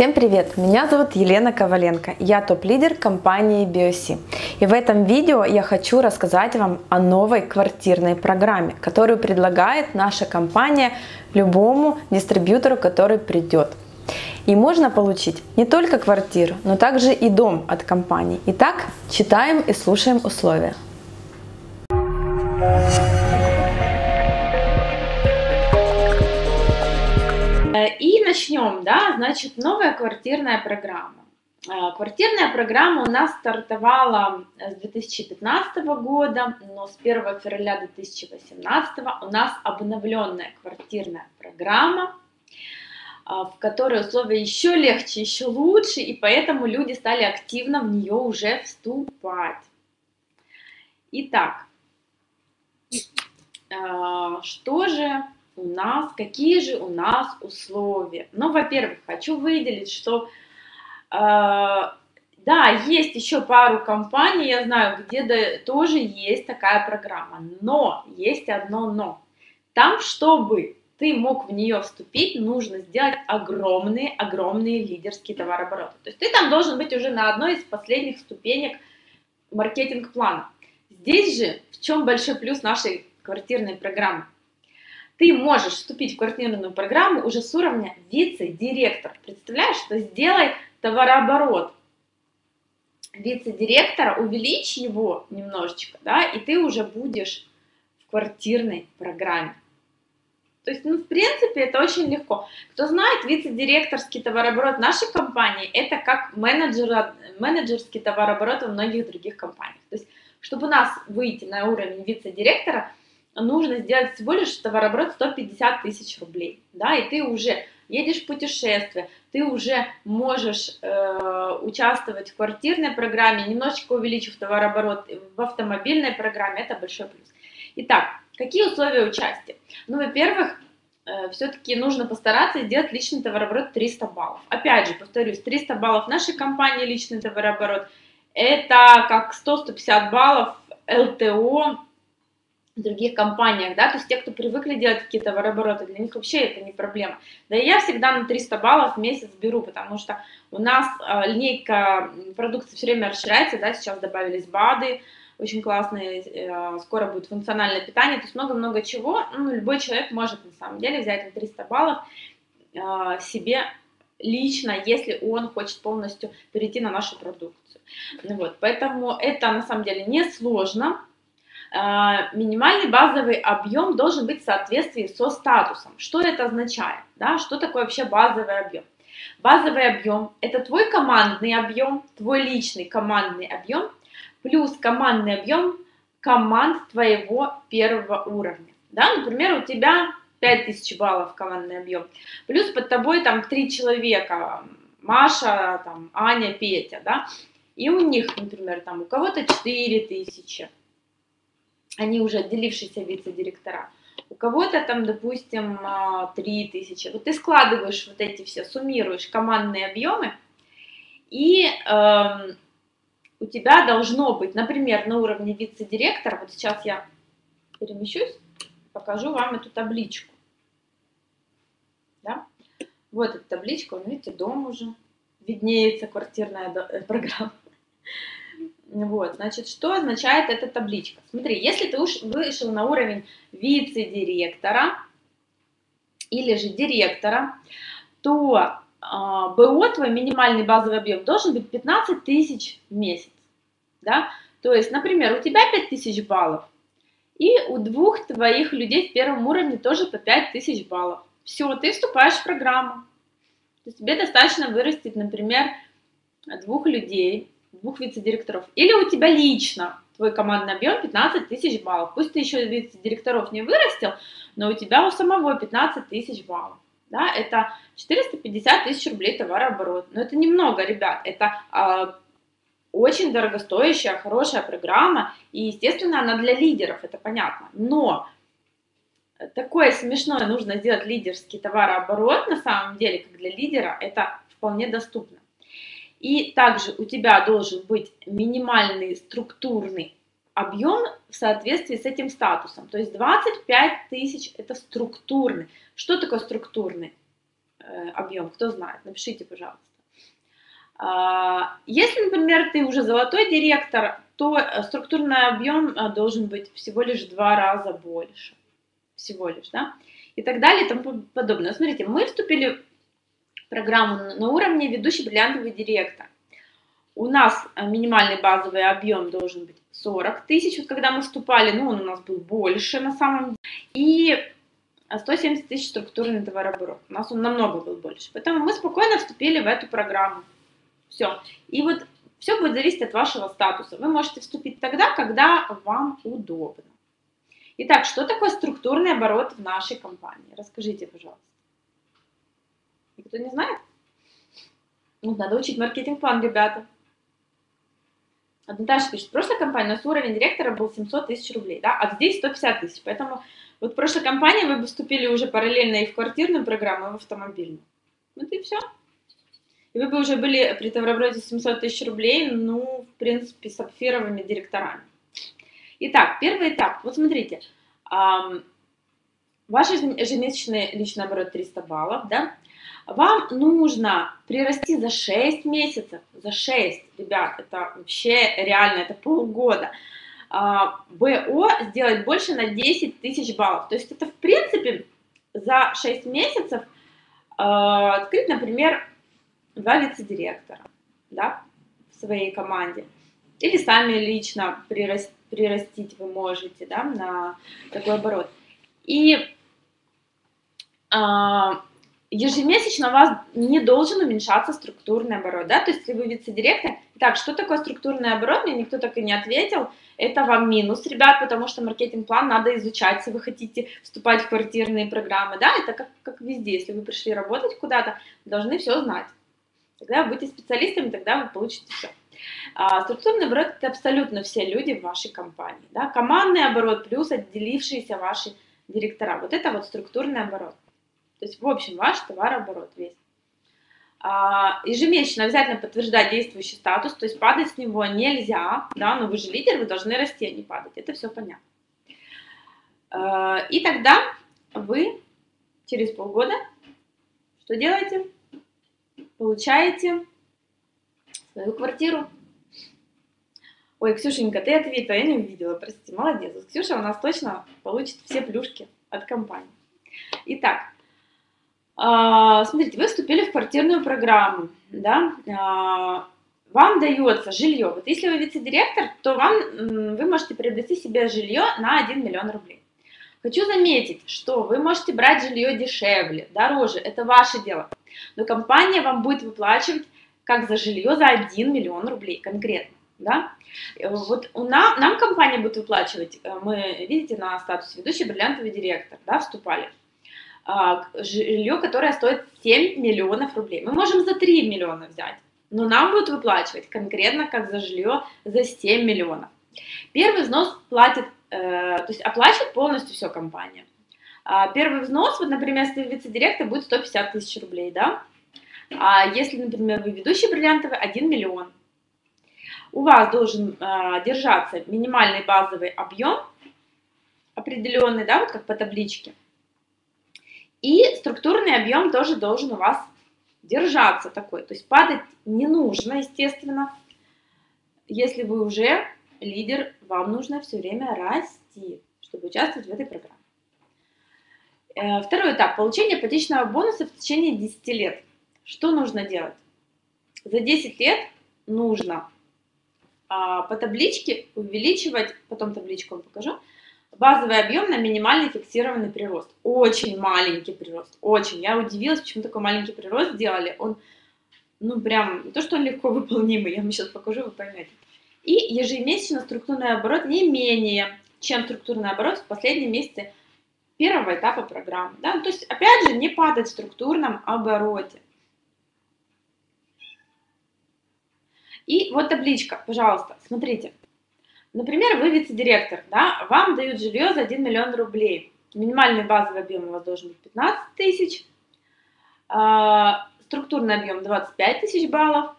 Всем привет! Меня зовут Елена Коваленко, я топ-лидер компании BioSea. И в этом видео я хочу рассказать вам о новой квартирной программе, которую предлагает наша компания любому дистрибьютору, который придет. И можно получить не только квартиру, но также и дом от компании. Итак, читаем и слушаем условия. И начнем, значит, новая квартирная программа. Квартирная программа у нас стартовала с 2015 года, но с 1 февраля 2018 у нас обновленная квартирная программа, в которой условия еще легче, еще лучше, и поэтому люди стали активно в нее уже вступать. Итак, что же у нас, какие же у нас условия? Ну, во-первых, хочу выделить, что есть еще пару компаний, я знаю, где тоже есть такая программа, но есть одно но. Там, чтобы ты мог в нее вступить, нужно сделать огромные лидерские товарообороты. То есть ты там должен быть уже на одной из последних ступенек маркетинг-плана. Здесь же в чем большой плюс нашей квартирной программы? Ты можешь вступить в квартирную программу уже с уровня вице-директор. Представляешь, что сделай товарооборот вице-директора, увеличь его немножечко, и ты уже будешь в квартирной программе. То есть, в принципе, это очень легко. Кто знает, вице-директорский товарооборот нашей компании – это как менеджерский товарооборот во многих других компаниях. То есть, чтобы у нас выйти на уровень вице-директора, нужно сделать всего лишь товарооборот 150 тысяч рублей, и ты уже едешь в путешествие, ты уже можешь участвовать в квартирной программе, немножечко увеличив товарооборот в автомобильной программе, это большой плюс. Итак, какие условия участия? Ну, во-первых, все-таки нужно постараться сделать личный товарооборот 300 баллов. Опять же, повторюсь, 300 баллов нашей компании личный товарооборот, это как 100-150 баллов ЛТО, в других компаниях, то есть те, кто привыкли делать такие товарообороты, для них вообще это не проблема. Да и я всегда на 300 баллов в месяц беру, потому что у нас линейка продукции все время расширяется, сейчас добавились БАДы, очень классные, скоро будет функциональное питание, то есть много-много чего, любой человек может на самом деле взять на 300 баллов себе лично, если он хочет полностью перейти на нашу продукцию. Поэтому это на самом деле не сложно. Минимальный базовый объем должен быть в соответствии со статусом. Что это означает? Что такое вообще базовый объем? Базовый объем – это твой командный объем, твой личный командный объем, плюс командный объем команд твоего первого уровня. Например, у тебя 5000 баллов командный объем, плюс под тобой там 3 человека – Маша, там, Аня, Петя, и у них, например, там у кого-то 4000. Они уже отделившиеся вице-директора, у кого-то там, допустим, 3000. Вот ты складываешь вот эти все, суммируешь командные объемы, и у тебя должно быть, например, на уровне вице-директора, вот сейчас я перемещусь, покажу вам эту табличку. Вот эта табличка, видите, дом уже, виднеется квартирная программа. Значит, что означает эта табличка? Смотри, если ты уж вышел на уровень вице-директора или же директора, то БО, твой минимальный базовый объем, должен быть 15 тысяч в месяц. То есть, например, у тебя 5000 баллов, и у двух твоих людей в первом уровне тоже по 5000 баллов. Все, ты вступаешь в программу. То есть, тебе достаточно вырастить, например, двух людей, двух вице-директоров, или у тебя лично твой командный объем 15 тысяч баллов. Пусть ты еще вице-директоров не вырастил, но у тебя у самого 15 тысяч баллов. Это 450 тысяч рублей товарооборот. Но это немного, ребят, это очень дорогостоящая, хорошая программа, и, естественно, она для лидеров, это понятно. Но такое смешное нужно сделать лидерский товарооборот, на самом деле, как для лидера, это вполне доступно. И также у тебя должен быть минимальный структурный объем в соответствии с этим статусом. То есть 25 тысяч – это структурный. Что такое структурный объем? Кто знает? Напишите, пожалуйста. Если, например, ты уже золотой директор, то структурный объем должен быть всего лишь в 2 раза больше. Всего лишь, да? И так далее, и тому подобное. Смотрите, мы вступили в программу на уровне ведущий бриллиантовый директор. У нас минимальный базовый объем должен быть 40 тысяч. Вот когда мы вступали, ну, он у нас был больше на самом деле. И 170 тысяч структурный товарооборот. У нас он намного был больше. Поэтому мы спокойно вступили в эту программу. Все. И вот все будет зависеть от вашего статуса. Вы можете вступить тогда, когда вам удобно. Итак, что такое структурный оборот в нашей компании? Расскажите, пожалуйста. Никто не знает? Ну, надо учить маркетинг-план, ребята. А Наташа пишет, в прошлой компании у нас уровень директора был 700 тысяч рублей, да? А здесь 150 тысяч. Поэтому вот в прошлой компании вы бы вступили уже параллельно и в квартирную программу, и в автомобильную. Вот и все. И вы бы уже были при товарообороте 700 тысяч рублей, ну, в принципе, с апфировыми директорами. Итак, первый этап. Вот смотрите, ваш ежемесячный личный оборот 300 баллов, да? Вам нужно прирасти за 6 месяцев, за 6, ребят, это вообще реально, это полгода, БО сделать больше на 10 тысяч баллов. То есть это, в принципе, за 6 месяцев открыть, например, 2 вице-директора, да, в своей команде. Или сами лично прирастить вы можете, да, на такой оборот. И ежемесячно у вас не должен уменьшаться структурный оборот, да, то есть если вы вице-директор. Так, что такое структурный оборот, мне никто так и не ответил, это вам минус, ребят, потому что маркетинг-план надо изучать, если вы хотите вступать в квартирные программы, да, это как везде, если вы пришли работать куда-то, должны все знать, тогда вы будете специалистами, тогда вы получите все. Структурный оборот – это абсолютно все люди в вашей компании, да, командный оборот плюс отделившиеся ваши директора, вот это вот структурный оборот. То есть, в общем, ваш товарооборот весь. Ежемесячно обязательно подтверждать действующий статус, то есть падать с него нельзя, да, но вы же лидер, вы должны расти, а не падать, это все понятно. И тогда вы через полгода что делаете? Получаете свою квартиру. Ой, Ксюшенька, ты ответила, я не увидела, прости, молодец. Вот Ксюша у нас точно получит все плюшки от компании. Итак, смотрите, вы вступили в квартирную программу, да? Вам дается жилье. Вот если вы вице-директор, то вы можете приобрести себе жилье на 1 миллион рублей. Хочу заметить, что вы можете брать жилье дешевле, дороже, это ваше дело, но компания вам будет выплачивать как за жилье за 1 миллион рублей конкретно. Да? Вот нам компания будет выплачивать, мы, видите, на статус ведущий бриллиантовый директор, да, вступали, жилье, которое стоит 7 миллионов рублей. Мы можем за 3 миллиона взять, но нам будут выплачивать конкретно как за жилье за 7 миллионов. Первый взнос платит, то есть оплачивает полностью все компания. Первый взнос, вот, например, если вице-директор, будет 150 тысяч рублей, да? А если, например, вы ведущий бриллиантовый, 1 миллион. У вас должен держаться минимальный базовый объем, определенный, да, вот как по табличке. И структурный объем тоже должен у вас держаться такой. То есть падать не нужно, естественно. Если вы уже лидер, вам нужно все время расти, чтобы участвовать в этой программе. Второй этап. Получение ипотечного бонуса в течение 10 лет. Что нужно делать? За 10 лет нужно по табличке увеличивать, потом табличку вам покажу, базовый объем на минимальный фиксированный прирост. Очень маленький прирост, очень. Я удивилась, почему такой маленький прирост сделали. Он, ну прям, не то, что он легко выполнимый, я вам сейчас покажу, вы поймете. И ежемесячно структурный оборот не менее, чем структурный оборот в последнем месяце первого этапа программы. Да? То есть, опять же, не падать в структурном обороте. И вот табличка, пожалуйста, смотрите. Например, вы вице-директор, да, вам дают жилье за 1 миллион рублей. Минимальный базовый объем у вас должен быть 15 тысяч, структурный объем 25 тысяч баллов,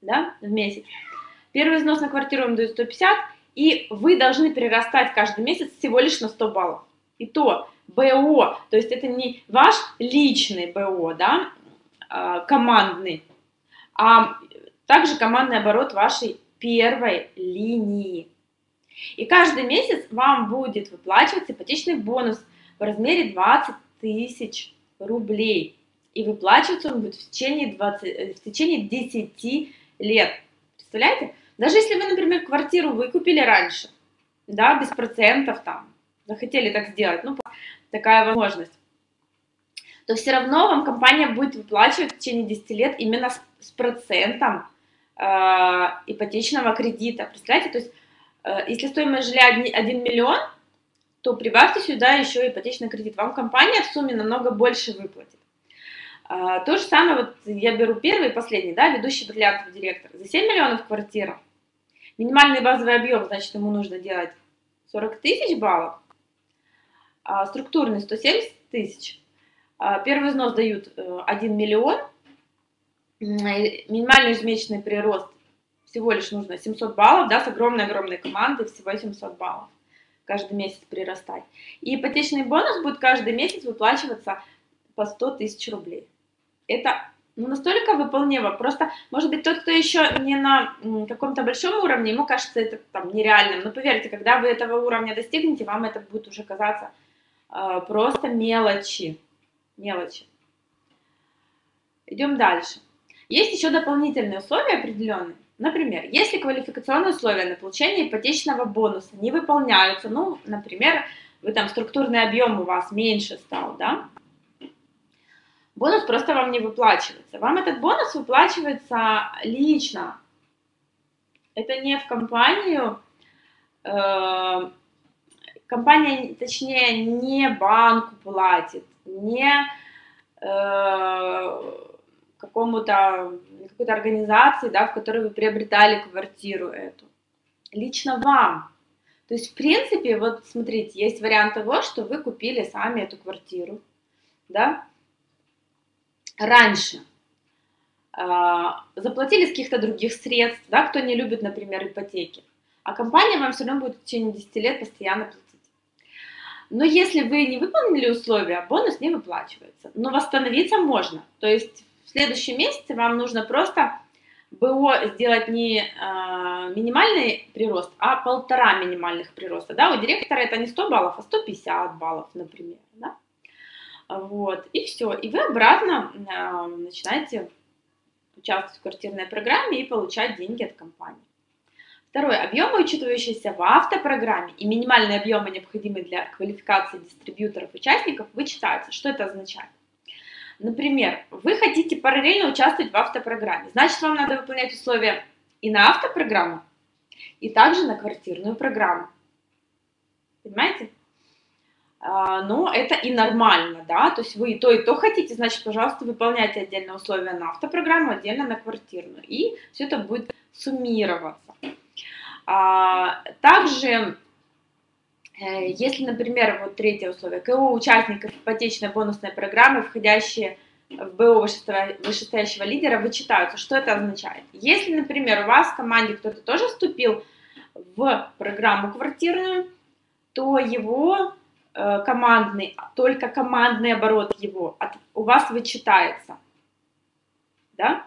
да, в месяц. Первый взнос на квартиру вам дают 150, и вы должны прирастать каждый месяц всего лишь на 100 баллов. И то БО, то есть это не ваш личный БО, да, командный, а Также командный оборот вашей первой линии. И каждый месяц вам будет выплачиваться ипотечный бонус в размере 20 тысяч рублей. И выплачиваться он будет в течение 10 лет. Представляете? Даже если вы, например, квартиру выкупили раньше, да, без процентов там, захотели так сделать, ну, такая возможность, то все равно вам компания будет выплачивать в течение 10 лет именно с процентом ипотечного кредита. Представляете, то есть, если стоимость жилья 1 миллион, то прибавьте сюда еще ипотечный кредит. Вам компания в сумме намного больше выплатит. То же самое, вот я беру первый и последний, да, ведущий бриллиантовый директор. За 7 миллионов квартира. Минимальный базовый объем, значит, ему нужно делать 40 тысяч баллов. А структурный 170 тысяч. Первый взнос дают 1 миллион. Минимальный ежемесячный прирост всего лишь нужно 700 баллов, да, с огромной-огромной командой всего 700 баллов. Каждый месяц прирастать. И ипотечный бонус будет каждый месяц выплачиваться по 100 тысяч рублей. Это ну, настолько выполнимо. Просто, может быть, тот, кто еще не на каком-то большом уровне, ему кажется это там нереальным. Но поверьте, когда вы этого уровня достигнете, вам это будет уже казаться просто мелочи. Мелочи. Идем дальше. Есть еще дополнительные условия определенные. Например, если квалификационные условия на получение ипотечного бонуса не выполняются, ну, например, вы там структурный объем у вас меньше стал, да, бонус просто вам не выплачивается. Вам этот бонус выплачивается лично. Это не в компанию. Компания, точнее, не банку платит, не какой-то организации, да, в которой вы приобретали квартиру эту. Лично вам. То есть, в принципе, вот смотрите, есть вариант того, что вы купили сами эту квартиру, да, раньше заплатили с каких-то других средств, да, кто не любит, например, ипотеки, а компания вам все равно будет в течение 10 лет постоянно платить. Но если вы не выполнили условия, бонус не выплачивается. Но восстановиться можно. То есть в следующем месяце вам нужно просто БО сделать не минимальный прирост, а 1,5 минимальных прироста. Да? У директора это не 100 баллов, а 150 баллов, например. Да? Вот, и все. И вы обратно начинаете участвовать в квартирной программе и получать деньги от компании. Второе. Объемы, учитывающиеся в автопрограмме, и минимальные объемы, необходимые для квалификации дистрибьюторов-участников, вычитаются. Что это означает? Например, вы хотите параллельно участвовать в автопрограмме. Значит, вам надо выполнять условия и на автопрограмму, и также на квартирную программу. Понимаете? Но это и нормально, да, то есть вы и то хотите, значит, пожалуйста, выполняйте отдельно условия на автопрограмму, отдельно на квартирную, и все это будет суммироваться. Также, если, например, вот третье условие, КО участников ипотечной бонусной программы, входящие в БО вышестоящего лидера, вычитаются. Что это означает? Если, например, у вас в команде кто-то тоже вступил в программу квартирную, то его... только командный оборот его у вас вычитается, да?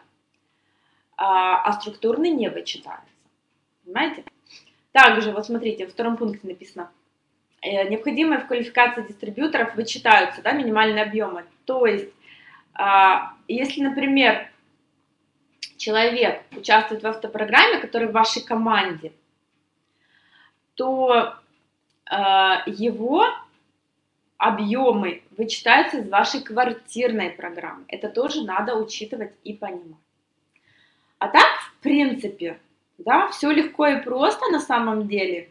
А структурный не вычитается, понимаете? Также, вот смотрите, во втором пункте написано, необходимые в квалификации дистрибьюторов вычитаются, да, минимальные объемы. То есть, если, например, человек участвует в автопрограмме, который в вашей команде, то его объемы вычитаются из вашей квартирной программы. Это тоже надо учитывать и понимать. А так, в принципе, да, все легко и просто на самом деле.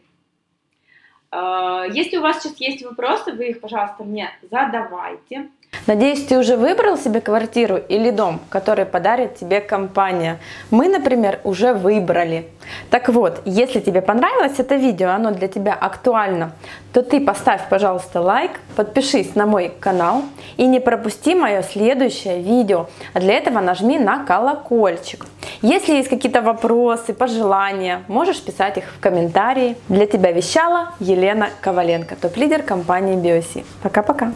Если у вас сейчас есть вопросы, вы их, пожалуйста, мне задавайте. Надеюсь, ты уже выбрал себе квартиру или дом, который подарит тебе компания. Мы, например, уже выбрали. Так вот, если тебе понравилось это видео, оно для тебя актуально, то ты поставь, пожалуйста, лайк, подпишись на мой канал и не пропусти мое следующее видео. А для этого нажми на колокольчик. Если есть какие-то вопросы, пожелания, можешь писать их в комментарии. Для тебя вещала Елена Коваленко, топ-лидер компании BioSea. Пока-пока!